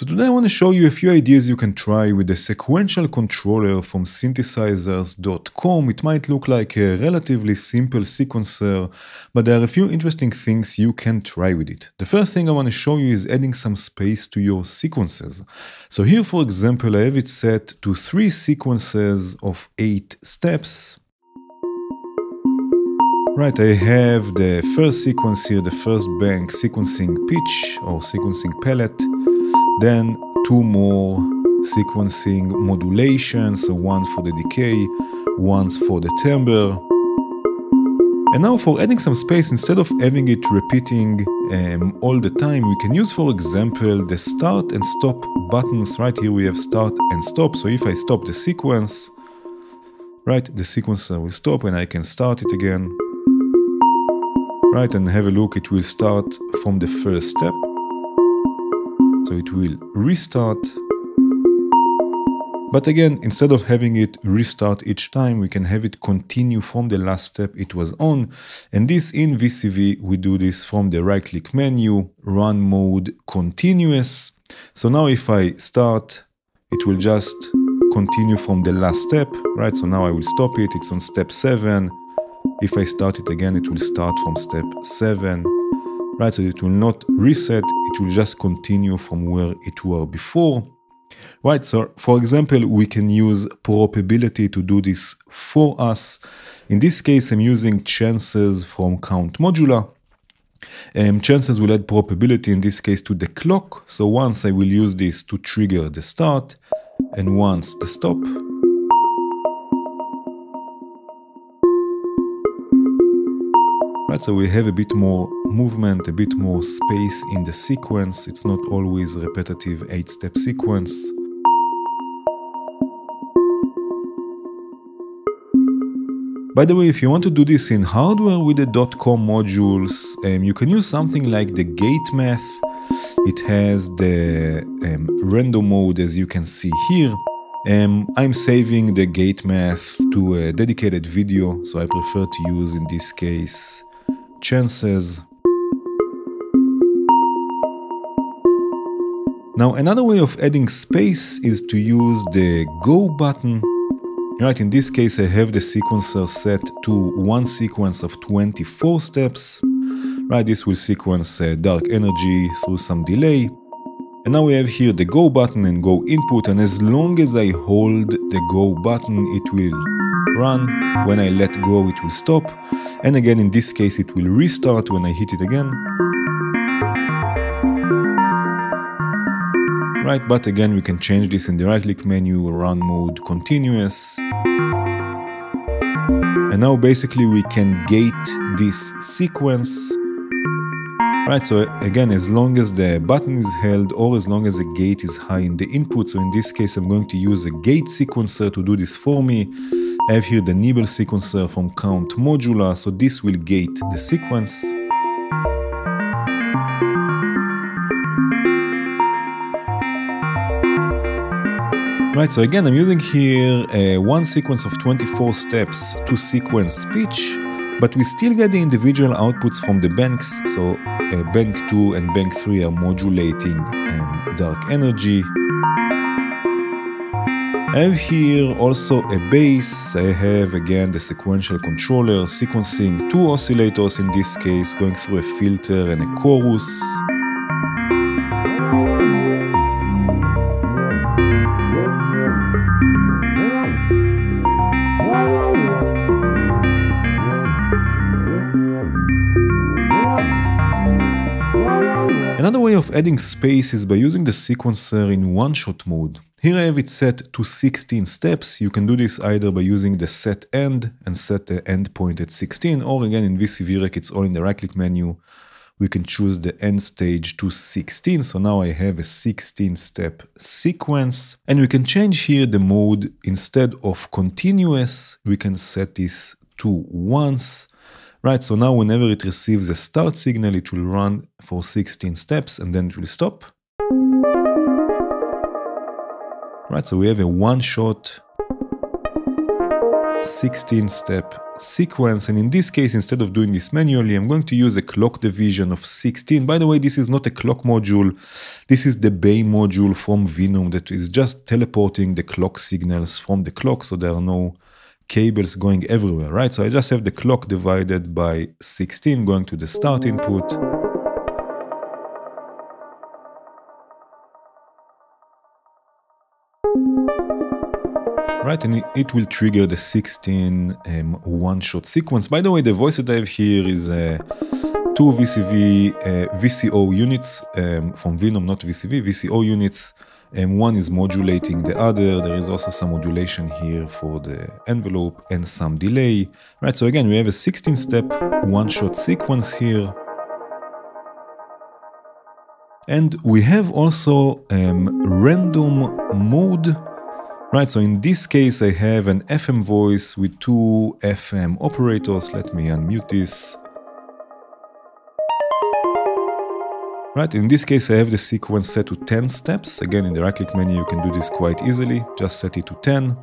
So today I want to show you a few ideas you can try with the sequential controller from synthesizers.com. It might look like a relatively simple sequencer, but there are a few interesting things you can try with it. The first thing I want to show you is adding some space to your sequences. So here, for example, I have it set to 3 sequences of 8 steps. Right, I have the first sequence here, the first bank, sequencing pitch or sequencing palette. Then 2 more sequencing modulations, so one for the decay, one for the timbre. And now for adding some space, instead of having it repeating all the time, we can use, for example, the start and stop buttons. Right here we have start and stop, so if I stop the sequence, right, the sequencer will stop and I can start it again. Right, and have a look, it will start from the first step. So it will restart. But again, instead of having it restart each time, we can have it continue from the last step it was on. And this in VCV, we do this from the right-click menu, run mode continuous. So now if I start, it will just continue from the last step, right? So now I will stop it, it's on step 7. If I start it again, it will start from step 7. Right, so it will not reset, it will just continue from where it were before. Right, so for example, we can use probability to do this for us. In this case, I'm using chances from Count Modular. Chances will add probability in this case to the clock. So once I will use this to trigger the start and once the stop. Right, so we have a bit more movement, a bit more space in the sequence. It's not always a repetitive 8-step sequence. By the way, if you want to do this in hardware with the .com modules, you can use something like the gate math. It has the random mode, as you can see here. I'm saving the gate math to a dedicated video, so I prefer to use in this case chances. Now another way of adding space is to use the go button. Right, in this case I have the sequencer set to 1 sequence of 24 steps. Right, this will sequence dark energy through some delay. And now we have here the go button and go input, and as long as I hold the go button it will run. When I let go it will stop, and again in this case it will restart when I hit it again. Right, but again we can change this in the right click menu, run mode continuous. And now basically we can gate this sequence. Right, so again as long as the button is held or as long as the gate is high in the input, so in this case I'm going to use a gate sequencer to do this for me. I have here the nibble sequencer from Count Modular, so this will gate the sequence. Right, so again I'm using here 1 sequence of 24 steps to sequence pitch, but we still get the individual outputs from the banks, so bank 2 and bank 3 are modulating dark energy. I have here also a bass. I have again the sequential controller sequencing 2 oscillators in this case, going through a filter and a chorus. Another way of adding space is by using the sequencer in one-shot mode. Here I have it set to 16 steps. You can do this either by using the set end and set the end point at 16, or again in VCV Rack, it's all in the right-click menu. We can choose the end stage to 16. So now I have a 16-step sequence. And we can change here the mode. Instead of continuous, we can set this to once. Right, so now whenever it receives a start signal, it will run for 16 steps and then it will stop. Right, so we have a one-shot 16-step sequence, and in this case, instead of doing this manually, I'm going to use a clock division of 16. By the way, this is not a clock module. This is the Bay module from Venom that is just teleporting the clock signals from the clock, so there are no cables going everywhere, right? So I just have the clock divided by 16 going to the start input. Right, and it will trigger the 16 one-shot sequence. By the way, the voice that I have here is two VCO units from Venom, not VCV, VCO units. One is modulating the other. There is also some modulation here for the envelope and some delay. Right, so again, we have a 16-step one-shot sequence here. And we have also random mode. Right, so in this case, I have an FM voice with two FM operators. Let me unmute this. Right, in this case, I have the sequence set to 10 steps. Again, in the right-click menu, you can do this quite easily. Just set it to 10.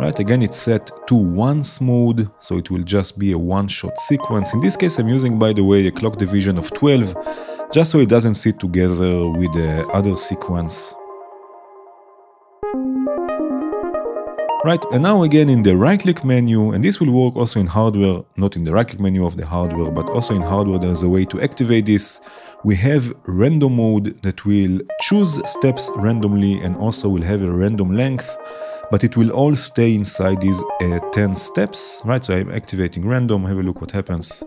Right, again, it's set to once mode, so it will just be a one-shot sequence. In this case, I'm using, by the way, a clock division of 12. Just so it doesn't sit together with the other sequence. Right, and now again in the right-click menu, and this will work also in hardware, not in the right-click menu of the hardware, but also in hardware there's a way to activate this. We have random mode that will choose steps randomly and also will have a random length, but it will all stay inside these 10 steps. Right, so I'm activating random, have a look what happens.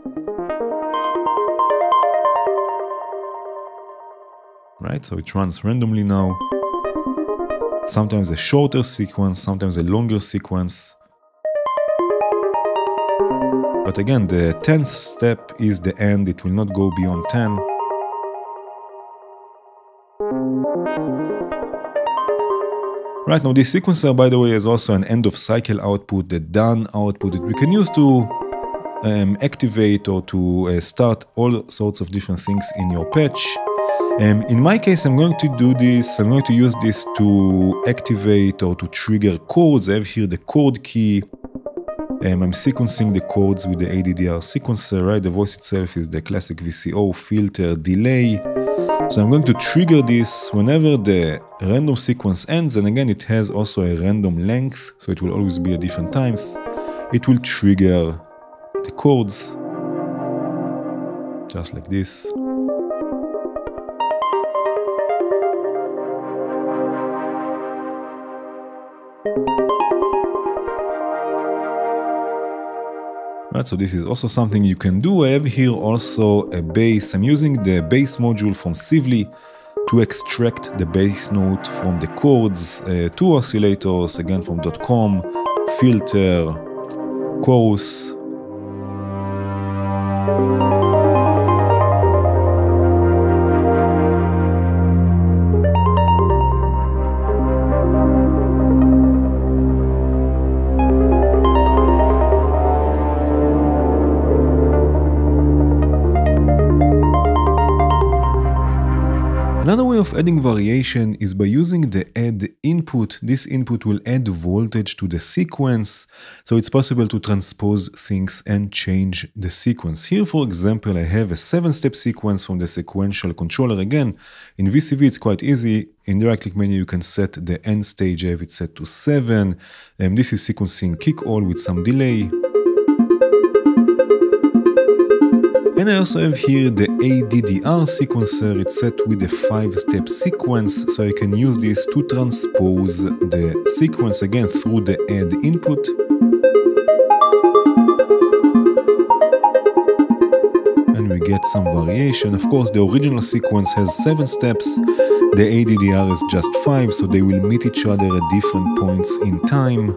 Right, so it runs randomly now. Sometimes a shorter sequence, sometimes a longer sequence. But again, the 10th step is the end, it will not go beyond 10. Right, now this sequencer, by the way, is also an end of cycle output, the done output that we can use to activate or to start all sorts of different things in your patch. In my case, I'm going to do this, I'm going to use this to activate or to trigger chords. I have here the chord key. I'm sequencing the chords with the ADDR sequencer, right? The voice itself is the classic VCO filter delay. So I'm going to trigger this whenever the random sequence ends. And again, it has also a random length, so it will always be at different times. It will trigger the chords, just like this. Right, so this is also something you can do. I have here also a bass. I'm using the bass module from Civli to extract the bass note from the chords, two oscillators, again from .com, filter, chorus. Another way of adding variation is by using the add input. This input will add voltage to the sequence, so it's possible to transpose things and change the sequence. Here, for example, I have a 7-step sequence from the sequential controller. Again, in VCV it's quite easy. In the right-click menu you can set the end stage, I have it set to 7. This is sequencing kick-all with some delay. And I also have here the ADDR sequencer, it's set with a 5-step sequence, so I can use this to transpose the sequence again through the add input. And we get some variation. Of course, the original sequence has 7 steps, the ADDR is just 5, so they will meet each other at different points in time.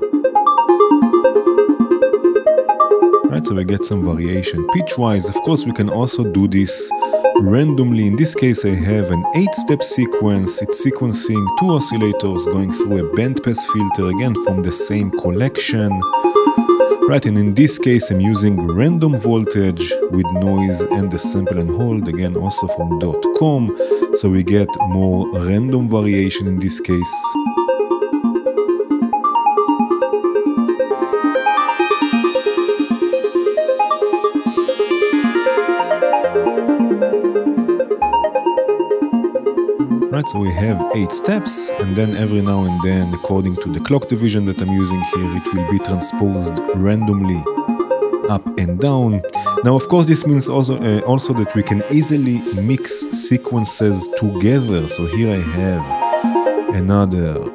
Right, so we get some variation pitch-wise. Of course, we can also do this randomly. In this case, I have an 8-step sequence. It's sequencing two oscillators going through a bandpass filter, again, from the same collection. Right, and in this case, I'm using random voltage with noise and the sample and hold, again, also from .com. So we get more random variation in this case. Right, so we have 8 steps, and then every now and then, according to the clock division that I'm using here, it will be transposed randomly up and down. Now, of course, this means also that we can easily mix sequences together. So here I have another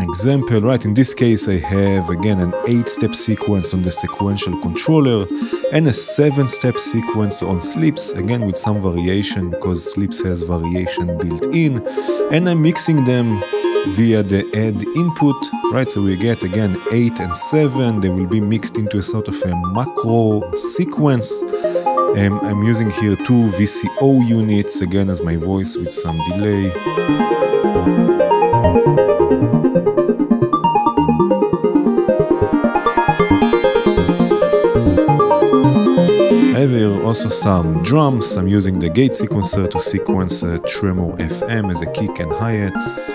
example, right? In this case, I have again an 8-step sequence on the sequential controller and a 7-step sequence on slips, again with some variation because slips has variation built in, and I'm mixing them via the add input, right? So we get again 8 and 7, they will be mixed into a sort of a macro sequence. I'm using here 2 VCO units, again as my voice with some delay. I have also some drums, I'm using the gate sequencer to sequence Tremo FM as a kick and hi-hats.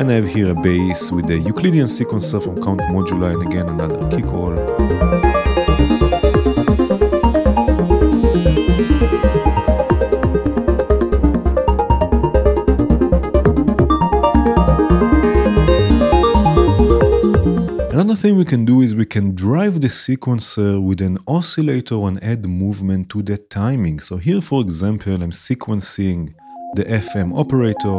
And I have here a bass with the Euclidean sequencer from Count Modular, and again another kick roll. Another thing we can do is we can drive the sequencer with an oscillator and add movement to the timing. So here, for example, I'm sequencing the FM operator.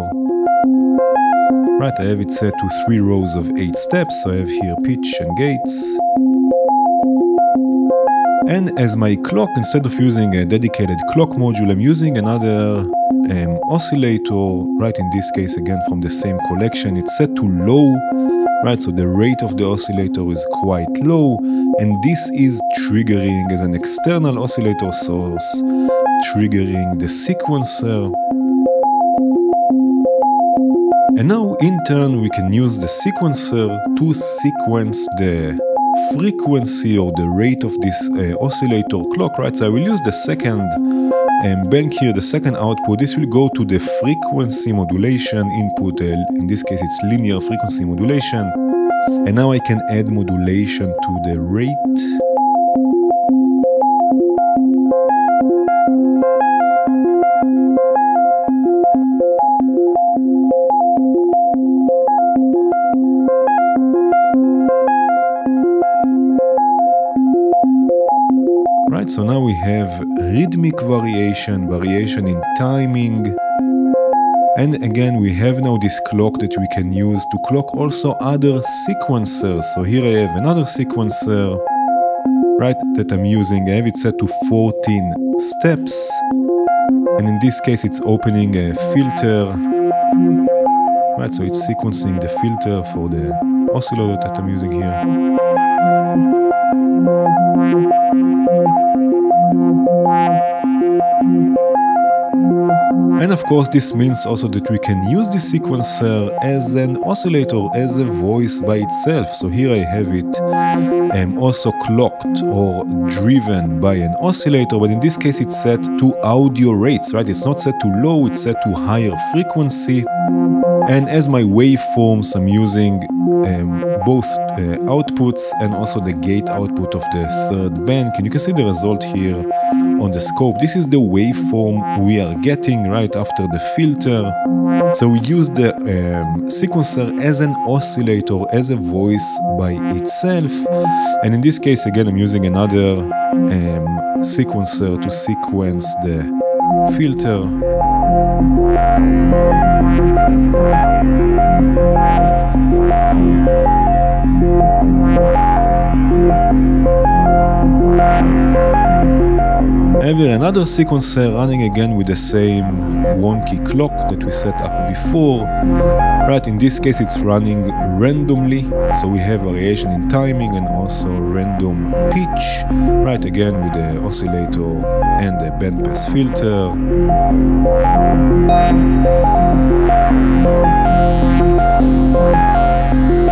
Right, I have it set to 3 rows of 8 steps, so I have here pitch and gates. And as my clock, instead of using a dedicated clock module, I'm using another oscillator, right, in this case again from the same collection. It's set to low, right, so the rate of the oscillator is quite low, and this is triggering as an external oscillator source, triggering the sequencer. And now, in turn, we can use the sequencer to sequence the frequency or the rate of this oscillator clock, right? So I will use the second bank here, the second output. This will go to the frequency modulation input. In this case, it's linear frequency modulation. And now I can add modulation to the rate. So now we have rhythmic variation, variation in timing, and again we have now this clock that we can use to clock also other sequencers. So here I have another sequencer, right, that I'm using. I have it set to 14 steps, and in this case it's opening a filter, right, so it's sequencing the filter for the oscillator that I'm using here. And of course, this means also that we can use the sequencer as an oscillator, as a voice by itself. So here I have it also clocked or driven by an oscillator, but in this case it's set to audio rates, right? It's not set to low, it's set to higher frequency. And as my waveforms, I'm using both outputs and also the gate output of the third bank. And you can see the result here on the scope. This is the waveform we are getting right after the filter. So we use the sequencer as an oscillator, as a voice by itself. And in this case, again, I'm using another sequencer to sequence the filter. I have another sequencer running again with the same wonky clock that we set up before. Right, in this case it's running randomly, so we have variation in timing and also random pitch. Right, again with the oscillator and the bandpass filter.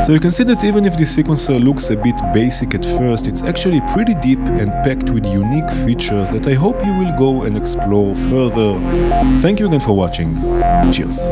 So you can see that even if this sequencer looks a bit basic at first, it's actually pretty deep and packed with unique features that I hope you will go and explore further. Thank you again for watching. Cheers!